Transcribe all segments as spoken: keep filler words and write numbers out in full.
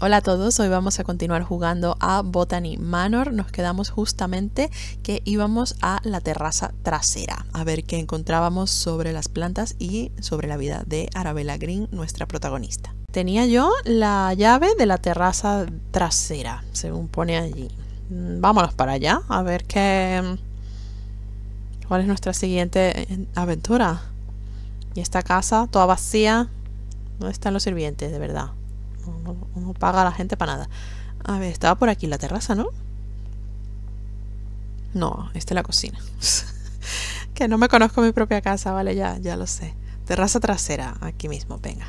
Hola a todos, hoy vamos a continuar jugando a Botany Manor. Nos quedamos justamente que íbamos a la terraza trasera a ver qué encontrábamos sobre las plantas y sobre la vida de Arabella Greene, nuestra protagonista. Tenía yo la llave de la terraza trasera, según pone allí. Vámonos para allá, a ver qué... ¿Cuál es nuestra siguiente aventura? Y esta casa, toda vacía. ¿Dónde están los sirvientes, de verdad? No, no, no paga a la gente para nada. A ver, estaba por aquí la terraza, ¿no? No, esta es la cocina. Que no me conozco mi propia casa, vale, ya, ya lo sé. Terraza trasera, aquí mismo, venga.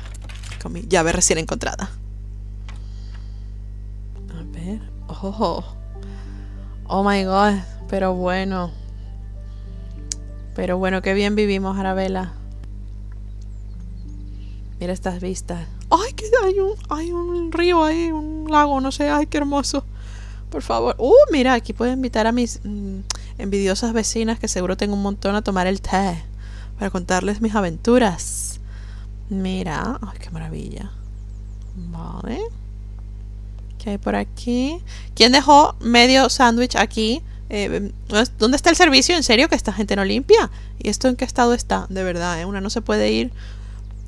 Con mi llave recién encontrada. A ver. Oh, oh my god, pero bueno. Pero bueno, qué bien vivimos, Arabella. Mira estas vistas. ¡Ay, que hay un, hay un río ahí, un lago, no sé! ¡Ay, qué hermoso! Por favor. ¡Uh, mira! Aquí puedo invitar a mis mmm, envidiosas vecinas, que seguro tengo un montón, a tomar el té para contarles mis aventuras. Mira. ¡Ay, qué maravilla! Vale. ¿Qué hay por aquí? ¿Quién dejó medio sándwich aquí? Eh, ¿Dónde está el servicio? ¿En serio? ¿Que esta gente no limpia? ¿Y esto en qué estado está? De verdad, ¿eh? Una no se puede ir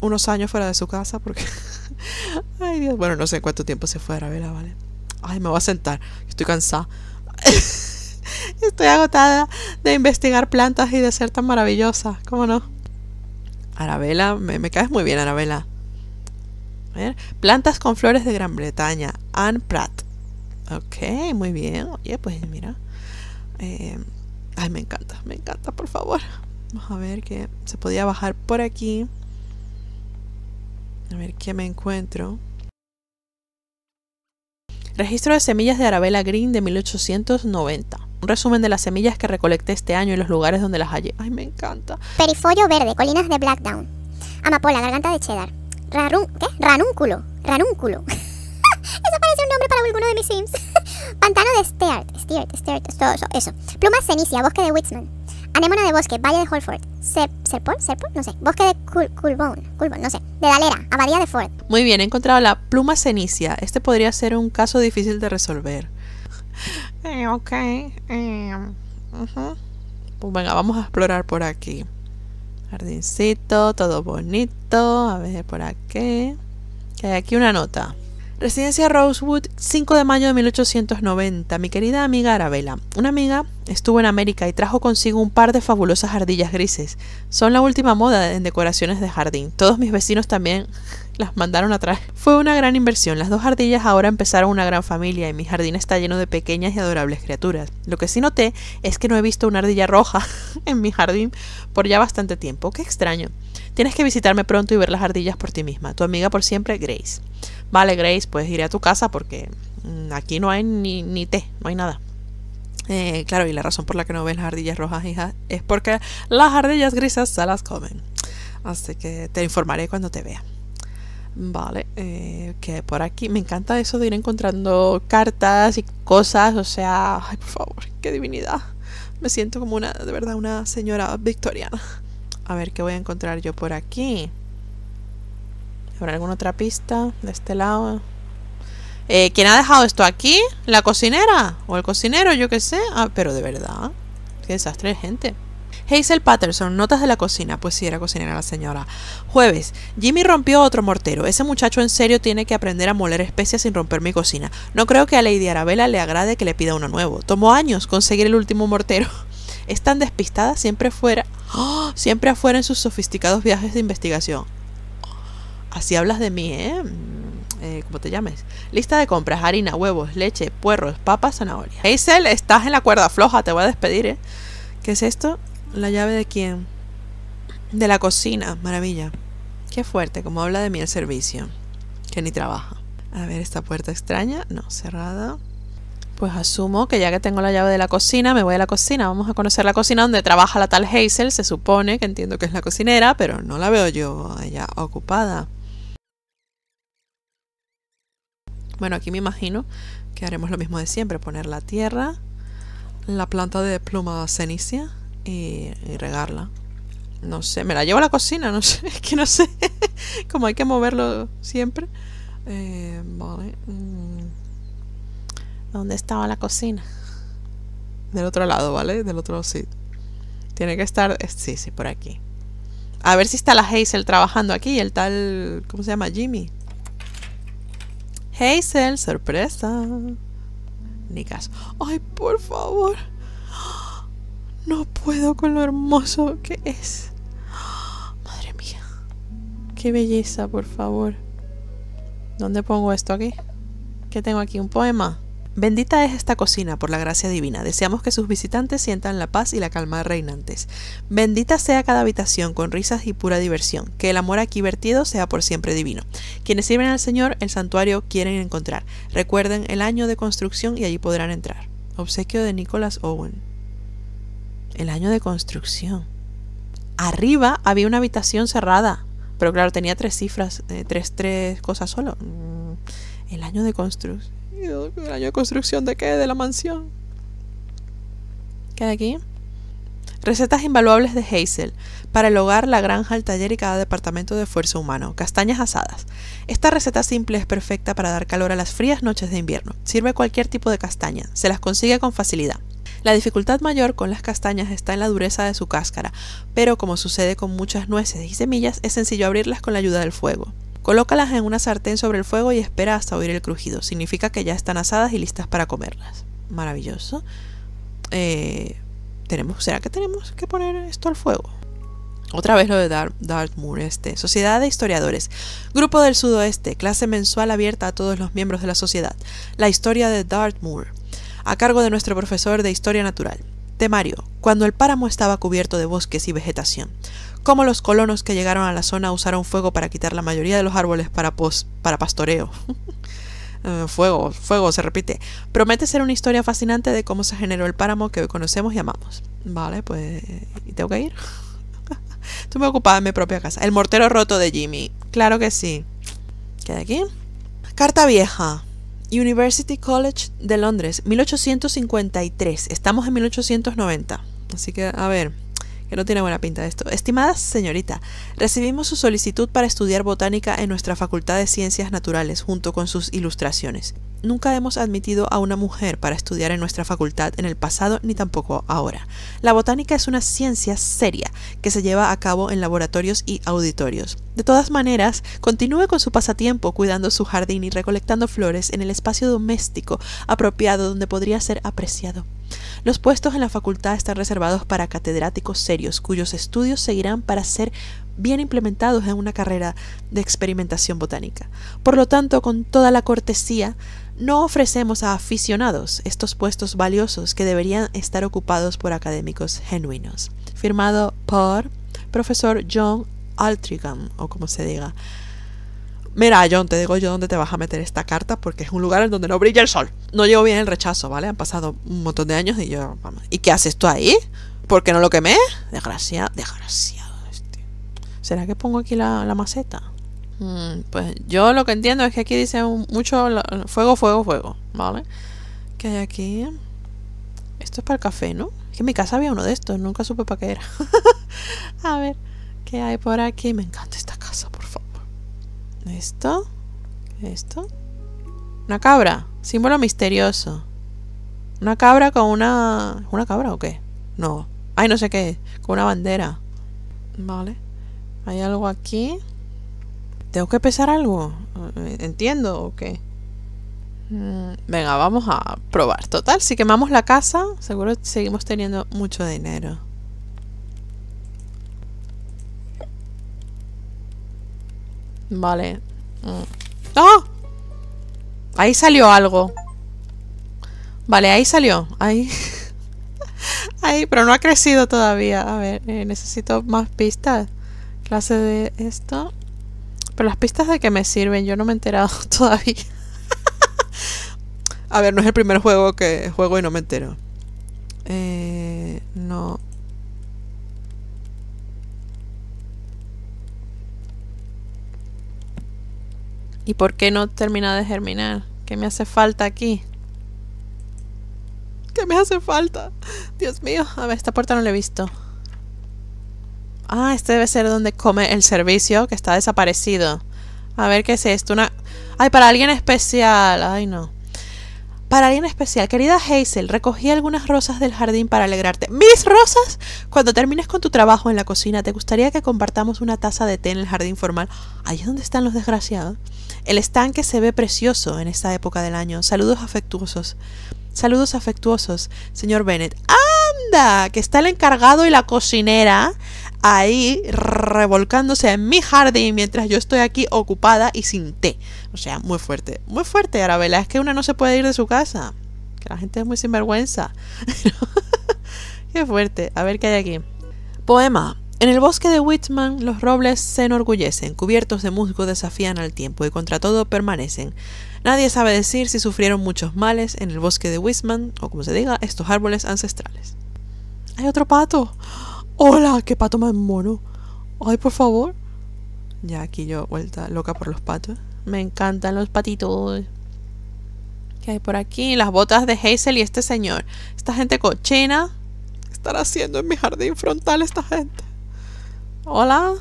unos años fuera de su casa porque... Ay, Dios. Bueno, no sé cuánto tiempo se fue Arabella, ¿vale? Ay, me voy a sentar. Estoy cansada. Estoy agotada de investigar plantas y de ser tan maravillosa. ¿Cómo no? Arabella, me, me caes muy bien, Arabella. A ver. Plantas con flores de Gran Bretaña. Anne Pratt. Ok, muy bien. Oye, pues mira. Eh, ay, me encanta. Me encanta, por favor. Vamos a ver que se podía bajar por aquí. A ver qué me encuentro. Registro de semillas de Arabella Greene de mil ochocientos noventa. Un resumen de las semillas que recolecté este año y los lugares donde las hallé. ¡Ay, me encanta! Perifollo verde, colinas de Blackdown. Amapola, garganta de Cheddar. Rarun... ¿Qué? Ranúnculo. Ranúnculo. Eso parece un nombre para alguno de mis sims. Pantano de Steart. Steart, Steart, todo eso, eso. Pluma Cenicia, bosque de Whitman. Anémona de bosque, valle de Holford. Ser, Serpol, Serpol, no sé. Bosque de Culbone, Culbone, no sé. De Dalera, abadía de Ford. Muy bien, he encontrado la pluma cenicia. Este podría ser un caso difícil de resolver. Eh, ok. Eh, uh-huh. Pues venga, vamos a explorar por aquí. Jardincito, todo bonito. A ver por aquí. Que hay aquí una nota. Residencia Rosewood, cinco de mayo de mil ochocientos noventa. Mi querida amiga Arabella. Una amiga estuvo en América y trajo consigo un par de fabulosas ardillas grises. Son la última moda en decoraciones de jardín. Todos mis vecinos también las mandaron a traer. Fue una gran inversión. Las dos ardillas ahora empezaron una gran familia y mi jardín está lleno de pequeñas y adorables criaturas. Lo que sí noté es que no he visto una ardilla roja en mi jardín por ya bastante tiempo. ¡Qué extraño! Tienes que visitarme pronto y ver las ardillas por ti misma. Tu amiga por siempre, Grace. Vale, Grace, pues iré a tu casa porque aquí no hay ni, ni té, no hay nada. Eh, claro, y la razón por la que no ves las ardillas rojas, hija, es porque las ardillas grises se las comen. Así que te informaré cuando te vea. Vale, eh, que por aquí me encanta eso de ir encontrando cartas y cosas, o sea, ay, por favor, qué divinidad. Me siento como una, de verdad, una señora victoriana. A ver qué voy a encontrar yo por aquí. ¿Habrá alguna otra pista de este lado? Eh, ¿Quién ha dejado esto aquí? ¿La cocinera? ¿O el cocinero? Yo qué sé. Ah, pero de verdad. Qué desastre de gente. Hazel Patterson, notas de la cocina. Pues sí, era cocinera la señora. Jueves, Jimmy rompió otro mortero. Ese muchacho en serio tiene que aprender a moler especias sin romper mi cocina. No creo que a Lady Arabella le agrade que le pida uno nuevo. Tomó años conseguir el último mortero. Es tan despistada, siempre fuera, ¡oh! siempre afuera en sus sofisticados viajes de investigación. Así hablas de mí, ¿eh? eh ¿Cómo te llames? Lista de compras, harina, huevos, leche, puerros, papas, zanahorias. Hazel, estás en la cuerda floja, te voy a despedir, ¿eh? ¿Qué es esto? ¿La llave de quién? De la cocina, maravilla. Qué fuerte, como habla de mí el servicio, que ni trabaja. A ver, esta puerta extraña, no, cerrada. Pues asumo que ya que tengo la llave de la cocina, me voy a la cocina. Vamos a conocer la cocina donde trabaja la tal Hazel. Se supone que entiendo que es la cocinera, pero no la veo yo allá ocupada. Bueno, aquí me imagino que haremos lo mismo de siempre. Poner la tierra, la planta de pluma cenicia y, y regarla. No sé, me la llevo a la cocina, no sé, es que no sé. Como hay que moverlo siempre. Eh, vale. ¿Dónde estaba la cocina? Del otro lado, ¿vale? Del otro sitio. Tiene que estar... Sí, sí, por aquí. A ver si está la Hazel trabajando aquí. El tal... ¿Cómo se llama? Jimmy. Hazel, sorpresa. Ni caso. Ay, por favor. No puedo con lo hermoso que es. Madre mía. Qué belleza, por favor. ¿Dónde pongo esto aquí? ¿Qué tengo aquí? ¿Un poema? Bendita es esta cocina por la gracia divina. Deseamos que sus visitantes sientan la paz y la calma reinantes. Bendita sea cada habitación con risas y pura diversión. Que el amor aquí vertido sea por siempre divino. Quienes sirven al Señor, el santuario quieren encontrar. Recuerden el año de construcción y allí podrán entrar. Obsequio de Nicholas Owen. El año de construcción. Arriba había una habitación cerrada. Pero claro, tenía tres cifras, eh, tres, tres cosas solo. El año de construcción. ¿El año de construcción de qué? De la mansión. ¿Qué hay aquí? Recetas invaluables de Hazel. Para el hogar, la granja, el taller y cada departamento de esfuerzo humano. Castañas asadas. Esta receta simple es perfecta para dar calor a las frías noches de invierno. Sirve cualquier tipo de castaña. Se las consigue con facilidad. La dificultad mayor con las castañas está en la dureza de su cáscara, pero como sucede con muchas nueces y semillas, es sencillo abrirlas con la ayuda del fuego. Colócalas en una sartén sobre el fuego y espera hasta oír el crujido. Significa que ya están asadas y listas para comerlas. Maravilloso. Eh, ¿tenemos, ¿Será que tenemos que poner esto al fuego? Otra vez lo de Dar- Dartmoor este. Sociedad de Historiadores. Grupo del Sudoeste. Clase mensual abierta a todos los miembros de la sociedad. La historia de Dartmoor. A cargo de nuestro profesor de Historia Natural. Temario. Cuando el páramo estaba cubierto de bosques y vegetación. Cómo los colonos que llegaron a la zona usaron fuego para quitar la mayoría de los árboles para, pos para pastoreo. uh, fuego, fuego, se repite. Promete ser una historia fascinante de cómo se generó el páramo que hoy conocemos y amamos. Vale, pues... ¿y tengo que ir? Estoy muy ocupada en mi propia casa. El mortero roto de Jimmy. Claro que sí. ¿Qué hay aquí? Carta vieja. University College de Londres, mil ochocientos cincuenta y tres. Estamos en mil ochocientos noventa. Así que, a ver... que no tiene buena pinta esto. Estimada señorita, recibimos su solicitud para estudiar botánica en nuestra Facultad de Ciencias Naturales junto con sus ilustraciones. Nunca hemos admitido a una mujer para estudiar en nuestra facultad en el pasado ni tampoco ahora. La botánica es una ciencia seria que se lleva a cabo en laboratorios y auditorios. De todas maneras, continúe con su pasatiempo cuidando su jardín y recolectando flores en el espacio doméstico apropiado donde podría ser apreciado. Los puestos en la facultad están reservados para catedráticos serios, cuyos estudios seguirán para ser bien implementados en una carrera de experimentación botánica. Por lo tanto, con toda la cortesía, no ofrecemos a aficionados estos puestos valiosos que deberían estar ocupados por académicos genuinos. Firmado por profesor John Altrigan, o como se diga. Mira, John, te digo yo dónde te vas a meter esta carta, porque es un lugar en donde no brilla el sol. No llevo bien el rechazo, ¿vale? Han pasado un montón de años y yo... Vamos. ¿Y qué haces tú ahí? ¿Por qué no lo quemé? Desgraciado, desgraciado este. ¿Será que pongo aquí la, la maceta? Hmm, pues yo lo que entiendo es que aquí dice mucho fuego, fuego, fuego, ¿vale? ¿Qué hay aquí? Esto es para el café, ¿no? Es que en mi casa había uno de estos, nunca supe para qué era. A ver, ¿qué hay por aquí? Me encanta esta casa, por favor. Esto, esto, una cabra, símbolo misterioso, una cabra con una, ¿una cabra o qué? No, ay no sé qué, con una bandera, vale, hay algo aquí, tengo que pesar algo, entiendo o qué, mm, venga vamos a probar, total, si quemamos la casa, seguro seguimos teniendo mucho dinero. Vale. ¡No! ¡Oh! Ahí salió algo. Vale, ahí salió. Ahí. Ahí, pero no ha crecido todavía. A ver, eh, necesito más pistas. Clase de esto. Pero las pistas de que me sirven, yo no me he enterado todavía. A ver, no es el primer juego que juego y no me entero. Eh, no... ¿Y por qué no termina de germinar? ¿Qué me hace falta aquí? ¿Qué me hace falta? Dios mío. A ver, esta puerta no la he visto. Ah, este debe ser donde come el servicio que está desaparecido. A ver qué es esto. Una... Ay, para alguien especial. Ay, no. Para alguien especial. Querida Hazel, recogí algunas rosas del jardín para alegrarte. ¿Mis rosas? Cuando termines con tu trabajo en la cocina, ¿te gustaría que compartamos una taza de té en el jardín formal? Ahí es donde están los desgraciados. El estanque se ve precioso en esta época del año. Saludos afectuosos. Saludos afectuosos, señor Bennett. ¡Anda! Que está el encargado y la cocinera ahí revolcándose en mi jardín mientras yo estoy aquí ocupada y sin té. O sea, muy fuerte, muy fuerte, Arabella. Es que una no se puede ir de su casa. Que la gente es muy sinvergüenza. Qué fuerte. A ver qué hay aquí. Poema. En el bosque de Whitman, los robles se enorgullecen, cubiertos de musgo desafían al tiempo y contra todo permanecen. Nadie sabe decir si sufrieron muchos males en el bosque de Whitman, o como se diga, estos árboles ancestrales. ¡Hay otro pato! ¡Hola! ¡Qué pato más mono! ¡Ay, por favor! Ya aquí yo vuelta loca por los patos. Me encantan los patitos. ¿Qué hay por aquí? Las botas de Hazel y este señor. Esta gente cochina. ¿Qué están haciendo en mi jardín frontal esta gente? ¿Hola?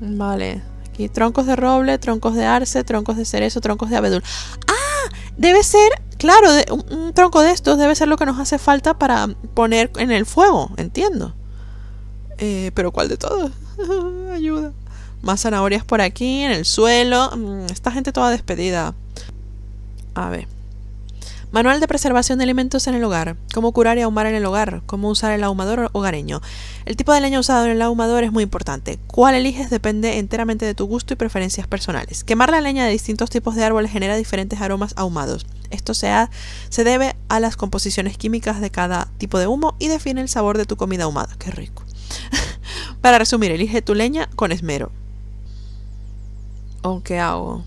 Vale. Aquí troncos de roble, troncos de arce, troncos de cerezo, troncos de abedul. ¡Ah! Debe ser... Claro, de, un, un tronco de estos debe ser lo que nos hace falta para poner en el fuego. Entiendo. Eh, pero ¿cuál de todos? Ayuda. Más zanahorias por aquí, en el suelo. Esta gente toda despedida. A ver. Manual de preservación de alimentos en el hogar. Cómo curar y ahumar en el hogar. Cómo usar el ahumador hogareño. El tipo de leña usado en el ahumador es muy importante. Cuál eliges depende enteramente de tu gusto y preferencias personales. Quemar la leña de distintos tipos de árboles genera diferentes aromas ahumados. Esto se, ha, se debe a las composiciones químicas de cada tipo de humo y define el sabor de tu comida ahumada. ¡Qué rico! Para resumir, elige tu leña con esmero. ¿O qué hago?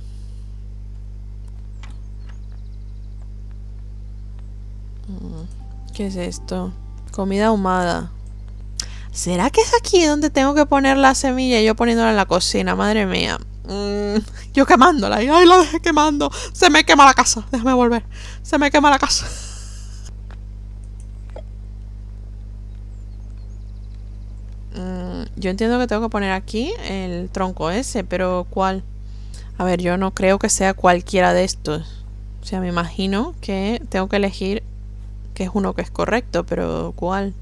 ¿Qué es esto? Comida ahumada. ¿Será que es aquí donde tengo que poner la semilla? Yo poniéndola en la cocina, madre mía. Mm, yo quemándola. Y, ¡ay, la dejé quemando! Se me quema la casa. Déjame volver. Se me quema la casa. Mm, yo entiendo que tengo que poner aquí el tronco ese, pero ¿cuál? A ver, yo no creo que sea cualquiera de estos. O sea, me imagino que tengo que elegir que es uno que es correcto, pero ¿cuál?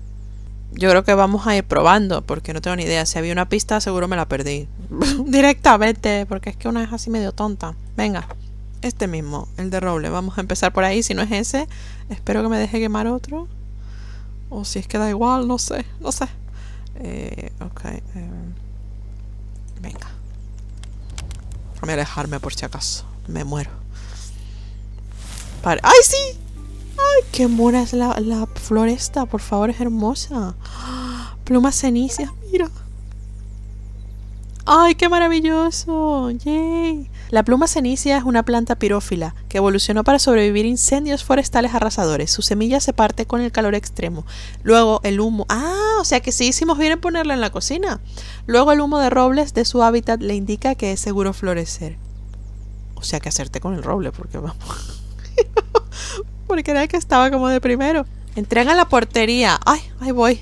Yo creo que vamos a ir probando, porque no tengo ni idea. Si había una pista, seguro me la perdí. Directamente, porque es que una es así medio tonta. Venga, este mismo, el de roble. Vamos a empezar por ahí. Si no es ese, espero que me deje quemar otro. O si es que da igual, no sé, no sé. Eh, ok. Eh, venga. Voy a alejarme por si acaso. Me muero. ¡Ay, sí! ¡Ay, qué mona es la, la floresta! Por favor, es hermosa. Pluma Cenicia, mira. ¡Ay, qué maravilloso! ¡Yay! La pluma cenicia es una planta pirófila que evolucionó para sobrevivir incendios forestales arrasadores. Su semilla se parte con el calor extremo. Luego el humo... ¡Ah! O sea que sí hicimos bien en ponerla en la cocina. Luego el humo de robles de su hábitat le indica que es seguro florecer. O sea que hacerte con el roble, porque vamos... Porque era el que estaba como de primero. Entrega en la portería. Ay, ay, voy.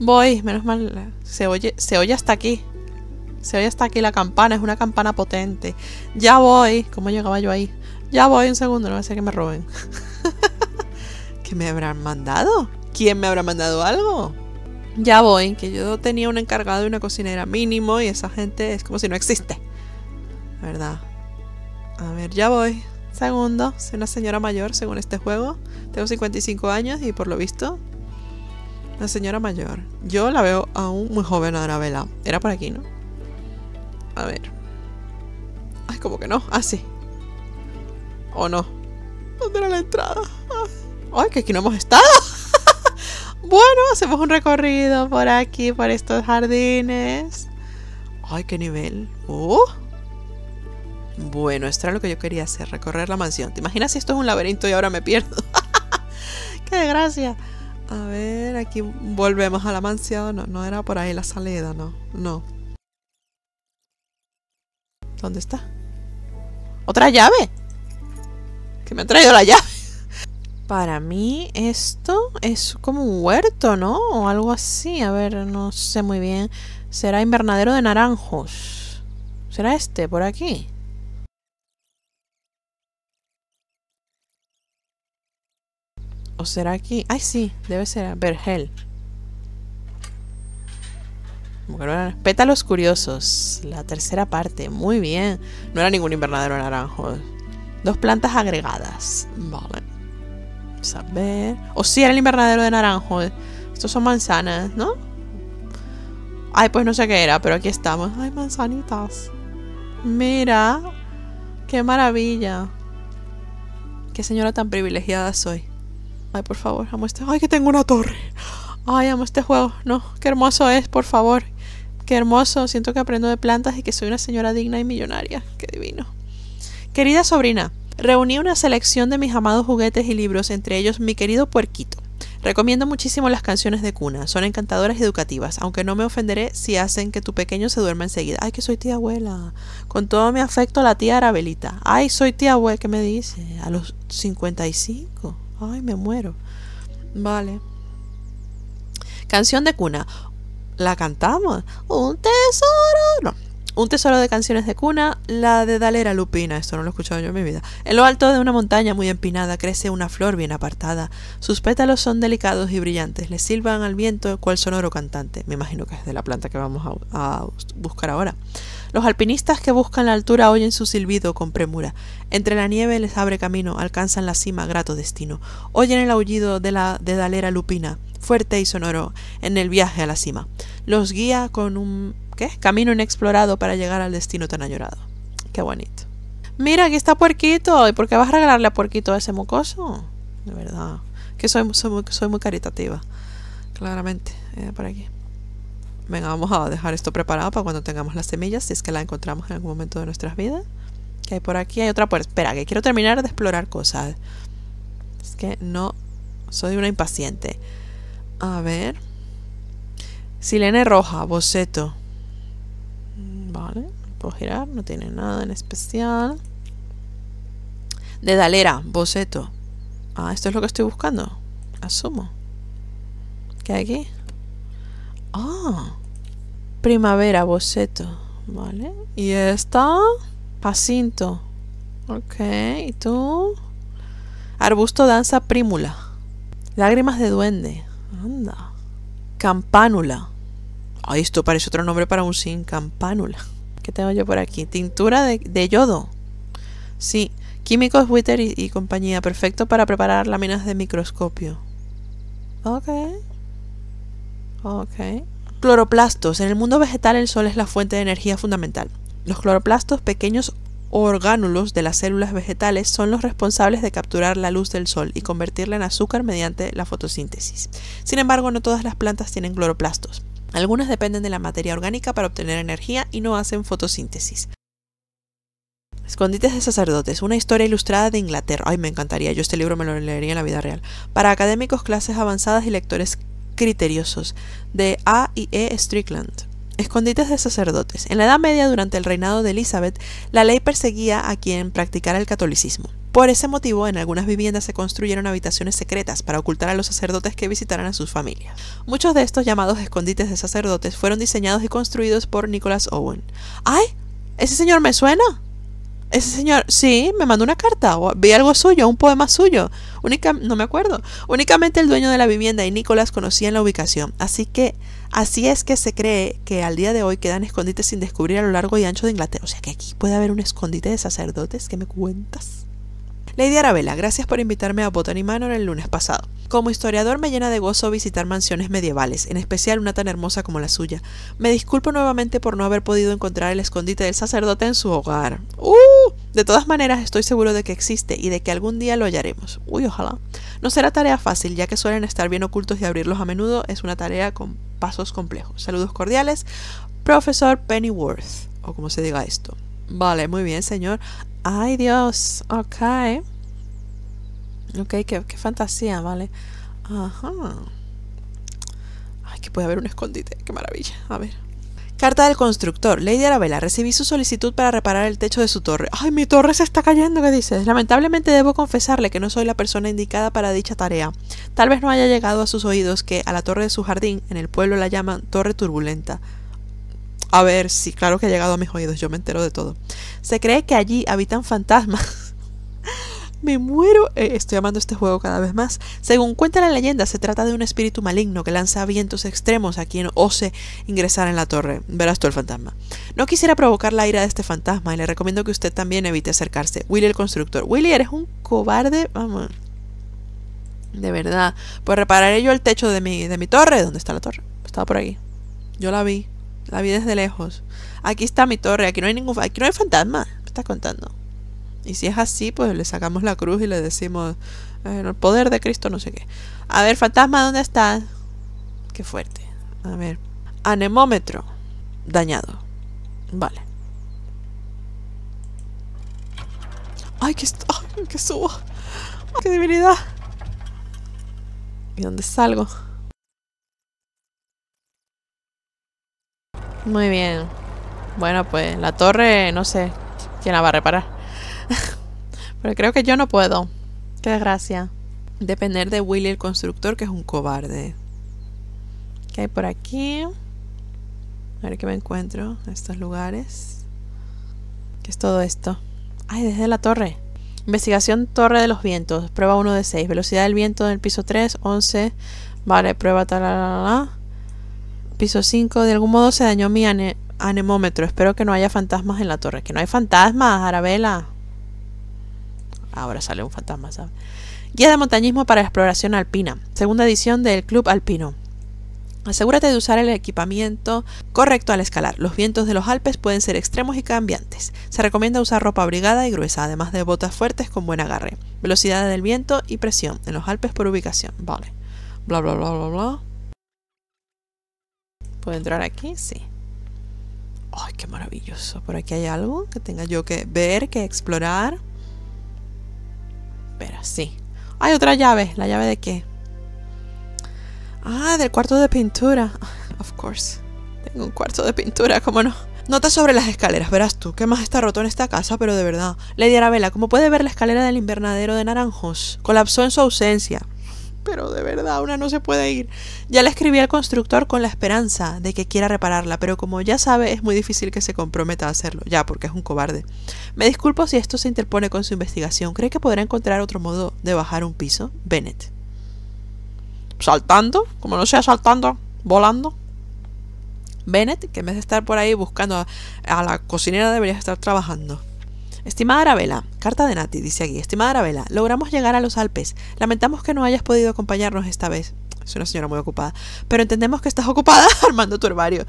Voy. Menos mal. Se oye, se oye hasta aquí. Se oye hasta aquí la campana. Es una campana potente. Ya voy. ¿Cómo llegaba yo ahí? Ya voy un segundo. No va a ser que me roben. ¿Qué me habrán mandado? ¿Quién me habrá mandado algo? Ya voy. Que yo tenía un encargado y una cocinera mínimo. Y esa gente es como si no existe. ¿Verdad? A ver, ya voy. Segundo, soy una señora mayor según este juego. Tengo cincuenta y cinco años y por lo visto una señora mayor. Yo la veo aún muy joven a Arabella. Era por aquí, ¿no? A ver. Ay, como que no. Ah, sí. ¿O no? ¿Dónde era la entrada? Ay, que aquí no hemos estado. Bueno, hacemos un recorrido por aquí, por estos jardines. Ay, qué nivel. ¡Oh! Bueno, esto era lo que yo quería hacer, recorrer la mansión. ¿Te imaginas si esto es un laberinto y ahora me pierdo? ¡Qué desgracia! A ver, aquí volvemos a la mansión. No, no era por ahí la salida, no. No. ¿Dónde está? ¿Otra llave? Que me han traído la llave. Para mí esto es como un huerto, ¿no? O algo así. A ver, no sé muy bien. Será invernadero de naranjos. ¿Será este por aquí? ¿O será aquí? ¡Ay, sí! Debe ser vergel. Pétalos curiosos. La tercera parte. Muy bien. No era ningún invernadero naranjo. Dos plantas agregadas. Vale. Vamos a ver. O sí, era el invernadero de naranjo. Estos son manzanas, ¿no? Ay, pues no sé qué era, pero aquí estamos. Ay, manzanitas. Mira. Qué maravilla. Qué señora tan privilegiada soy. Ay, por favor, amo este... Ay, que tengo una torre. Ay, amo este juego. No, qué hermoso es, por favor. Qué hermoso. Siento que aprendo de plantas y que soy una señora digna y millonaria. Qué divino. Querida sobrina, reuní una selección de mis amados juguetes y libros, entre ellos mi querido puerquito. Recomiendo muchísimo las canciones de cuna. Son encantadoras y educativas, aunque no me ofenderé si hacen que tu pequeño se duerma enseguida. Ay, que soy tía abuela. Con todo mi afecto a la tía Arabelita. Ay, soy tía abuela. ¿Qué me dice? A los cincuenta y cinco. Ay, me muero. Vale. Canción de cuna. ¿La cantamos? Un tesoro. No. Un tesoro de canciones de cuna, la de Dalera Lupina, esto no lo he escuchado yo en mi vida. En lo alto de una montaña muy empinada crece una flor bien apartada. Sus pétalos son delicados y brillantes, le silban al viento cual sonoro cantante. Me imagino que es de la planta que vamos a, a buscar ahora. Los alpinistas que buscan la altura oyen su silbido con premura. Entre la nieve les abre camino, alcanzan la cima, grato destino. Oyen el aullido de la dedalera lupina, fuerte y sonoro, en el viaje a la cima. Los guía con un... ¿qué? Camino inexplorado para llegar al destino tan añorado. Qué bonito. Mira, aquí está Puerquito. ¿Y por qué vas a regalarle a Puerquito a ese mocoso? De verdad. Que soy, soy, soy muy caritativa. Claramente. Eh, por aquí. Venga, vamos a dejar esto preparado para cuando tengamos las semillas, si es que la encontramos en algún momento de nuestras vidas. Que hay por aquí. Hay otra puerta. Espera, que quiero terminar de explorar cosas. Es que no... soy una impaciente. A ver. Silene roja. Boceto. Vale, puedo girar, no tiene nada en especial. Dedalera, boceto. Ah, esto es lo que estoy buscando. Asumo. ¿Qué hay aquí? Ah, primavera, boceto. Vale, y esta, jacinto. Ok, ¿y tú? Arbusto danza prímula. Lágrimas de duende. Anda. Campánula. Ay, oh, esto parece otro nombre para un zinc, campánula. ¿Qué tengo yo por aquí? Tintura de, de yodo. Sí, químicos Witter y, y compañía. Perfecto para preparar láminas de microscopio. Ok. Ok. Cloroplastos. En el mundo vegetal el sol es la fuente de energía fundamental. Los cloroplastos, pequeños orgánulos de las células vegetales, son los responsables de capturar la luz del sol y convertirla en azúcar mediante la fotosíntesis. Sin embargo, no todas las plantas tienen cloroplastos. Algunas dependen de la materia orgánica para obtener energía y no hacen fotosíntesis. Escondites de sacerdotes, una historia ilustrada de Inglaterra. Ay, me encantaría, yo este libro me lo leería en la vida real. Para académicos, clases avanzadas y lectores criteriosos, de A. y E. Strickland. Escondites de sacerdotes. En la Edad Media, durante el reinado de Elizabeth, la ley perseguía a quien practicara el catolicismo. Por ese motivo, en algunas viviendas se construyeron habitaciones secretas para ocultar a los sacerdotes que visitaran a sus familias. Muchos de estos llamados escondites de sacerdotes fueron diseñados y construidos por Nicholas Owen. ¡Ay! ¿Ese señor me suena? Ese señor, sí, me mandó una carta, o vi algo suyo, un poema suyo. Única, no me acuerdo. Únicamente el dueño de la vivienda y Nicholas conocían la ubicación, así que... Así es que se cree que al día de hoy quedan escondites sin descubrir a lo largo y ancho de Inglaterra. O sea que aquí puede haber un escondite de sacerdotes, ¿qué me cuentas? Lady Arabella, gracias por invitarme a Botany Manor el lunes pasado. Como historiador me llena de gozo visitar mansiones medievales, en especial una tan hermosa como la suya. Me disculpo nuevamente por no haber podido encontrar el escondite del sacerdote en su hogar. ¡Uh! De todas maneras, estoy seguro de que existe y de que algún día lo hallaremos. Uy, ojalá. No será tarea fácil, ya que suelen estar bien ocultos y abrirlos a menudo es una tarea con pasos complejos. Saludos cordiales, profesor Pennyworth, o como se diga esto. Vale, muy bien, señor. ¡Ay, Dios! Ok. Ok, qué, qué fantasía, vale. Ajá. Ay, que puede haber un escondite. Qué maravilla. A ver. Carta del constructor. Lady Arabella, recibí su solicitud para reparar el techo de su torre. ¡Ay, mi torre se está cayendo! ¿Qué dices? Lamentablemente debo confesarle que no soy la persona indicada para dicha tarea. Tal vez no haya llegado a sus oídos que a la torre de su jardín, en el pueblo la llaman Torre Turbulenta. A ver, sí, claro que ha llegado a mis oídos, yo me entero de todo. Se cree que allí habitan fantasmas. Me muero, eh, estoy amando este juego cada vez más. Según cuenta la leyenda, se trata de un espíritu maligno que lanza vientos extremos a quien ose ingresar en la torre. Verás tú el fantasma. No quisiera provocar la ira de este fantasma y le recomiendo que usted también evite acercarse. Willy el constructor. Willy, eres un cobarde. Vamos. De verdad. Pues repararé yo el techo de mi, de mi torre. ¿Dónde está la torre? Estaba por aquí. Yo la vi. La vi desde lejos. Aquí está mi torre. Aquí no hay ningún... Aquí no hay fantasma. ¿Me estás contando? Y si es así, pues le sacamos la cruz y le decimos eh, el poder de Cristo no sé qué. A ver, fantasma, ¿dónde estás? Qué fuerte. A ver. Anemómetro. Dañado. Vale. ¡Ay, que, ay, que subo! ¡Ay, qué debilidad! ¿Y dónde salgo? Muy bien. Bueno, pues la torre, no sé quién la va a reparar. Pero creo que yo no puedo. Qué desgracia. Depender de Willy el constructor, que es un cobarde. ¿Qué hay por aquí? A ver qué me encuentro en estos lugares. ¿Qué es todo esto? Ay, desde la torre. Investigación torre de los vientos. Prueba uno de seis. Velocidad del viento en el piso tres, once. Vale, prueba tal. Piso cinco. De algún modo se dañó mi ane anemómetro. Espero que no haya fantasmas en la torre. Que no hay fantasmas, Arabella. Ahora sale un fantasma, ¿sabes? Guía de montañismo para exploración alpina. Segunda edición del Club Alpino. Asegúrate de usar el equipamiento correcto al escalar. Los vientos de los Alpes pueden ser extremos y cambiantes. Se recomienda usar ropa abrigada y gruesa, además de botas fuertes con buen agarre. Velocidad del viento y presión en los Alpes por ubicación. Vale. Bla, bla, bla, bla, bla. ¿Puedo entrar aquí? Sí. ¡Ay, qué maravilloso! ¿Por aquí hay algo que tenga yo que ver, que explorar? Sí. Hay otra llave. ¿La llave de qué? Ah, del cuarto de pintura. Of course. Tengo un cuarto de pintura, ¿cómo no? Nota sobre las escaleras. Verás tú, ¿qué más está roto en esta casa? Pero de verdad. Lady Arabella, como puede ver, la escalera del invernadero de naranjos colapsó en su ausencia. Pero de verdad, una no se puede ir. Ya le escribí al constructor con la esperanza de que quiera repararla, pero como ya sabe, es muy difícil que se comprometa a hacerlo. Ya, porque es un cobarde. Me disculpo si esto se interpone con su investigación. ¿Cree que podrá encontrar otro modo de bajar un piso? Bennett. ¿Saltando? Como no sea saltando, volando. Bennett, que en vez de estar por ahí buscando a, a la cocinera, debería estar trabajando. Estimada Arabella, carta de Nati, dice aquí. Estimada Arabella, logramos llegar a los Alpes. Lamentamos que no hayas podido acompañarnos esta vez. Es una señora muy ocupada. Pero entendemos que estás ocupada armando tu herbario.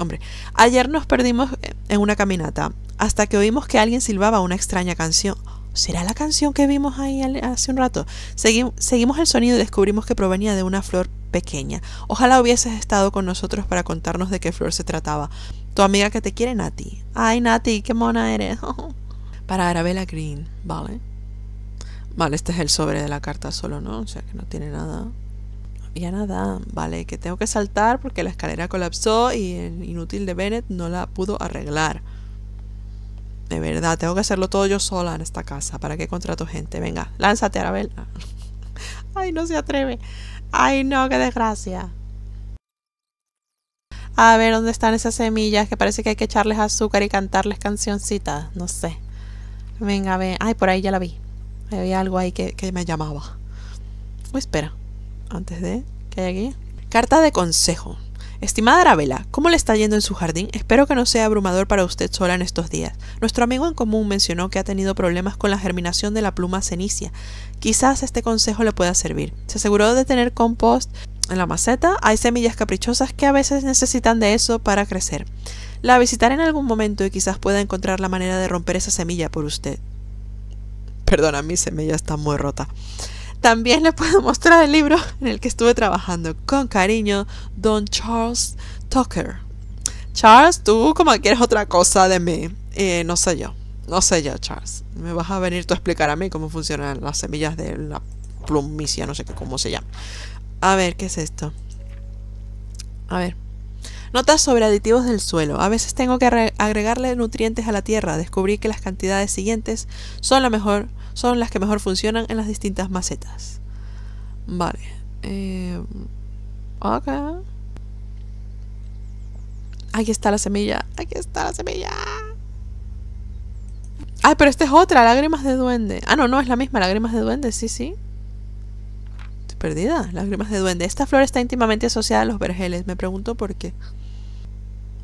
Hombre, ayer nos perdimos en una caminata hasta que oímos que alguien silbaba una extraña canción. ¿Será la canción que vimos ahí hace un rato? Segui- seguimos el sonido y descubrimos que provenía de una flor pequeña. Ojalá hubieses estado con nosotros para contarnos de qué flor se trataba. Tu amiga que te quiere, Nati. Ay, Nati, qué mona eres. Para Arabella Greene, vale. Vale, este es el sobre de la carta solo, ¿no? O sea que no tiene nada. No había nada. Vale, que tengo que saltar porque la escalera colapsó y el inútil de Bennett no la pudo arreglar. De verdad, tengo que hacerlo todo yo sola en esta casa. ¿Para qué contrato gente? Venga, lánzate, Arabella. Ay, no se atreve. Ay, no, qué desgracia. A ver, ¿dónde están esas semillas? Que parece que hay que echarles azúcar y cantarles cancioncitas. No sé. Venga, ven. Ay, por ahí ya la vi. Había algo ahí que, que me llamaba. Uy, espera. Antes de... ¿Qué hay aquí? Carta de consejo. Estimada Arabella, ¿cómo le está yendo en su jardín? Espero que no sea abrumador para usted sola en estos días. Nuestro amigo en común mencionó que ha tenido problemas con la germinación de la pluma cenicia. Quizás este consejo le pueda servir. Se aseguró de tener compost en la maceta. Hay semillas caprichosas que a veces necesitan de eso para crecer. La visitaré en algún momento y quizás pueda encontrar la manera de romper esa semilla por usted. Perdona, mi semilla está muy rota. También le puedo mostrar el libro en el que estuve trabajando. Con cariño, don Charles Tucker. Charles, tú como quieres otra cosa de mí. Eh, no sé yo. No sé yo, Charles. Me vas a venir tú a explicar a mí cómo funcionan las semillas de la plumicia, no sé qué, cómo se llama. A ver, ¿qué es esto? A ver. Notas sobre aditivos del suelo. A veces tengo que agregarle nutrientes a la tierra. Descubrí que las cantidades siguientes son, la mejor, son las que mejor funcionan en las distintas macetas. Vale. Eh, ok. Aquí está la semilla. Aquí está la semilla. Ah, pero esta es otra, Lágrimas de Duende. Ah, no, no, es la misma, Lágrimas de Duende, sí, sí. Estoy perdida, Lágrimas de Duende. Esta flor está íntimamente asociada a los vergeles. Me pregunto por qué.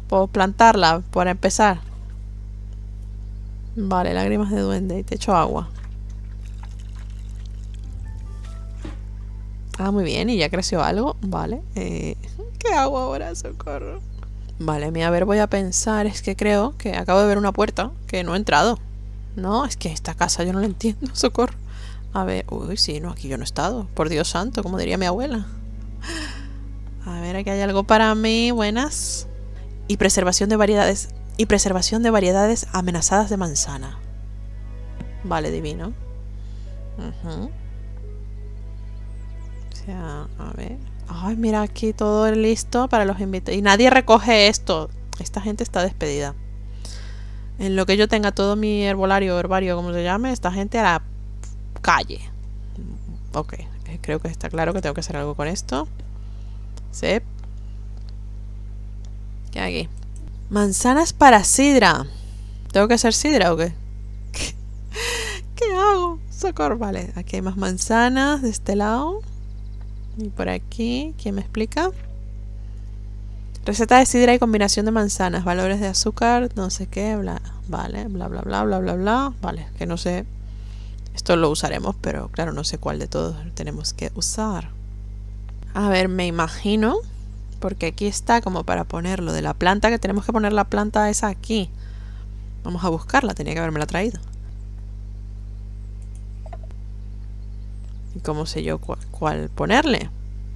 Puedo plantarla, para empezar. Vale, Lágrimas de Duende. Y te echo agua. Ah, muy bien, y ya creció algo. Vale. Eh, ¿qué hago ahora? Socorro. Vale, a ver, voy a pensar. Es que creo que acabo de ver una puerta que no he entrado. No, es que esta casa yo no la entiendo, socorro. A ver, uy, sí, no, aquí yo no he estado. Por Dios santo, como diría mi abuela. A ver, aquí hay algo para mí. Buenas. Y preservación de variedades. Y preservación de variedades amenazadas de manzana. Vale, divino. Uh-huh. O sea, a ver. Ay, mira, aquí todo listo para los invitados. Y nadie recoge esto. Esta gente está despedida. En lo que yo tenga todo mi herbolario, herbario, como se llame, esta gente a la calle. Ok, creo que está claro que tengo que hacer algo con esto. Sí. ¿Qué hay aquí? Manzanas para sidra. ¿Tengo que hacer sidra o qué? ¿Qué, qué hago? Socorro, vale. Aquí hay más manzanas de este lado. Y por aquí, ¿quién me explica? Receta de sidra y combinación de manzanas, valores de azúcar, no sé qué, bla, vale, bla, bla, bla, bla, bla, bla, vale, que no sé, esto lo usaremos, pero claro, no sé cuál de todos tenemos que usar. A ver, me imagino, porque aquí está como para ponerlo de la planta, que tenemos que poner la planta esa aquí. Vamos a buscarla, tenía que habérmela traído. ¿Y cómo sé yo cuál, cuál ponerle?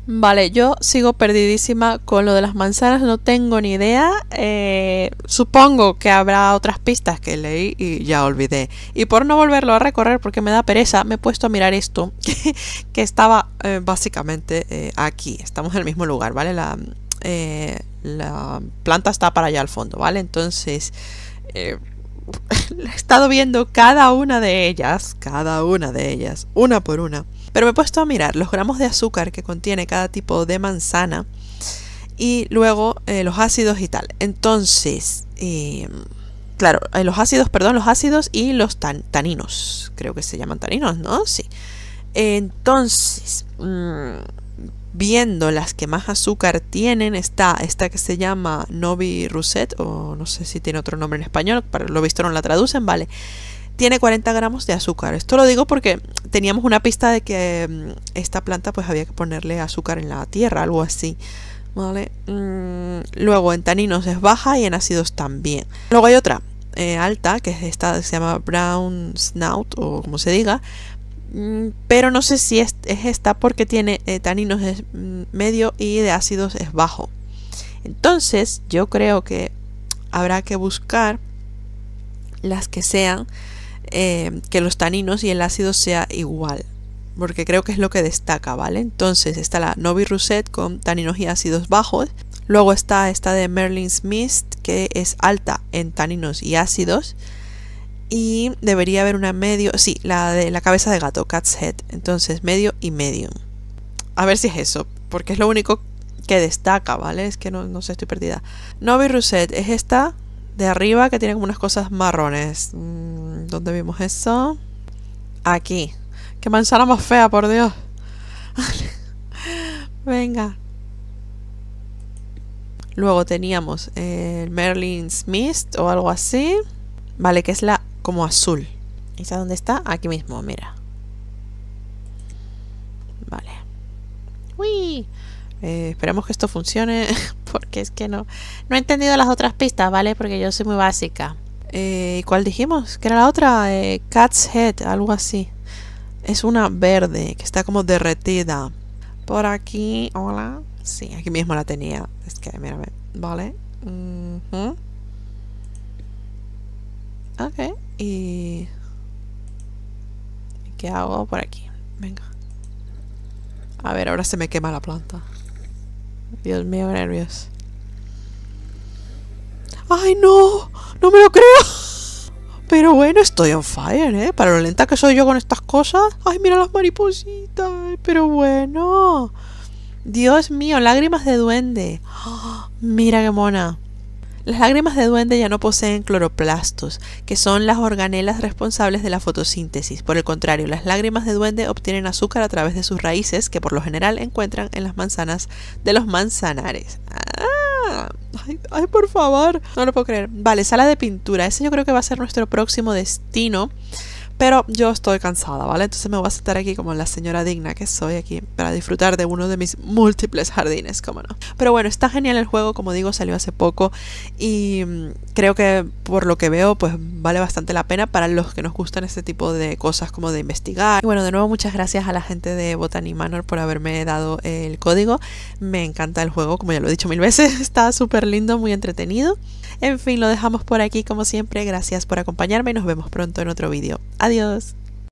Vale, yo sigo perdidísima con lo de las manzanas, no tengo ni idea. Eh, supongo que habrá otras pistas que leí y ya olvidé. Y por no volverlo a recorrer porque me da pereza, me he puesto a mirar esto, que, que estaba eh, básicamente eh, aquí. Estamos en el mismo lugar, ¿vale? La, eh, la planta está para allá al fondo, ¿vale? Entonces, eh, he estado viendo cada una de ellas, cada una de ellas, una por una. Pero me he puesto a mirar los gramos de azúcar que contiene cada tipo de manzana y luego eh, los ácidos y tal. Entonces, eh, claro, eh, los ácidos, perdón, los ácidos y los tan taninos. Creo que se llaman taninos, ¿no? Sí. Entonces, mmm, viendo las que más azúcar tienen, está esta que se llama Novi-Russet, o no sé si tiene otro nombre en español, para lo visto no la traducen, vale. Tiene cuarenta gramos de azúcar. Esto lo digo porque teníamos una pista de que esta planta pues había que ponerle azúcar en la tierra, algo así, ¿vale? Mm, luego en taninos es baja y en ácidos también. Luego hay otra eh, alta, que es esta que se llama Brown Snout o como se diga, mm, pero no sé si es, es esta porque tiene eh, taninos es mm, medio y de ácidos es bajo. Entonces yo creo que habrá que buscar las que sean Eh, que los taninos y el ácido sea igual, porque creo que es lo que destaca, ¿vale? Entonces está la Novi-Russet con taninos y ácidos bajos. Luego está esta de Merlin's Mist, que es alta en taninos y ácidos. Y debería haber una medio, sí, la de la cabeza de gato, Cat's Head. Entonces medio y medio. A ver si es eso, porque es lo único que destaca, ¿vale? Es que no, no sé, estoy perdida. Novi-Russet es esta de arriba, que tiene como unas cosas marrones. ¿Dónde vimos eso? Aquí. ¡Qué manzana más fea, por Dios! Venga. Luego teníamos el Merlin's Mist o algo así. Vale, que es la como azul. ¿Y esa dónde está? Aquí mismo, mira. Vale. ¡Uy! Eh, esperemos que esto funcione, porque es que no, no he entendido las otras pistas, ¿vale? Porque yo soy muy básica. Eh, ¿Cuál dijimos? ¿Qué era la otra? Eh, Cat's Head, algo así. Es una verde, que está como derretida. Por aquí, hola. Sí, aquí mismo la tenía. Es que, mírame, ¿vale? Uh-huh. Ok, y... ¿qué hago por aquí? Venga. A ver, ahora se me quema la planta. Dios mío, nervios. ¡Ay, no! ¡No me lo creo! Pero bueno, estoy on fire, ¿eh? Para lo lenta que soy yo con estas cosas. ¡Ay, mira las maripositas! Pero bueno. Dios mío, lágrimas de duende. ¡Oh, mira qué mona! Las lágrimas de duende ya no poseen cloroplastos, que son las organelas responsables de la fotosíntesis. Por el contrario, las lágrimas de duende obtienen azúcar a través de sus raíces, que por lo general encuentran en las manzanas de los manzanares. ¡Ah! Ay, ay, por favor, no lo puedo creer. Vale, sala de pintura. Ese yo creo que va a ser nuestro próximo destino. Pero yo estoy cansada, ¿vale? Entonces me voy a sentar aquí como la señora digna que soy aquí para disfrutar de uno de mis múltiples jardines, cómo no. Pero bueno, está genial el juego, como digo, salió hace poco y creo que por lo que veo, pues vale bastante la pena para los que nos gustan este tipo de cosas como de investigar. Y bueno, de nuevo muchas gracias a la gente de Botany Manor por haberme dado el código. Me encanta el juego, como ya lo he dicho mil veces, está súper lindo, muy entretenido. En fin, lo dejamos por aquí como siempre. Gracias por acompañarme y nos vemos pronto en otro vídeo. Adiós.